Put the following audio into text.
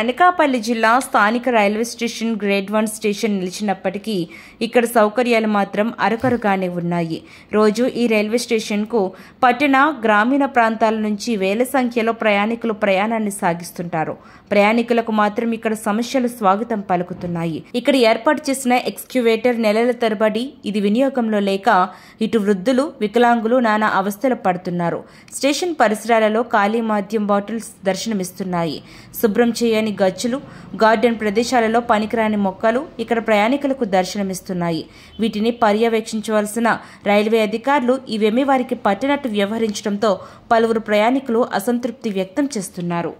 అనకాపల్లి జిల్లా స్థానిక railway station grade 1 station నిలిచినప్పటికీ ఇక్కడ సౌకర్యాలు మాత్రం అరకొరగానే ఉన్నాయి. రోజు ఈ రైల్వే స్టేషన్కు పట్టణ గ్రామీణ ప్రాంతాల నుంచి వేల సంఖ్యలో ప్రయాణికులు ప్రయాణాన్ని సాగిస్తుంటారు. ప్రయాణికులకు మాత్రం ఇక్కడ సమస్యలు స్వాగతం పలుకుతున్నాయి. ఇక్కడ ఏర్పాటు చేసిన ఎక్స్క్యూవేటర్ నెలల తరబడి ఇది వినియోగంలో లేక ఇటు వృద్ధులు, వికలాంగులు నానా అవస్థలు పడుతున్నారు. స్టేషన్ పరిసరాలలో ఖాళీ మద్యం బాటిల్స్ దర్శనమిస్తున్నాయి. శుభ్రం చేయని గచ్చులు, గార్డెన్ ప్రదేశాలలో పనికిరాని మొక్కలు ఇక్కడ ప్రయాణికులకు దర్శనమిస్తున్నాయి. వీటిని పర్యవేక్షించవలసిన రైల్వే అధికారులు ఇవేమీ వారికి పట్టినట్టు వ్యవహరించడంతో పలువురు ప్రయాణికులు అసంతృప్తి వ్యక్తం చేస్తున్నారు.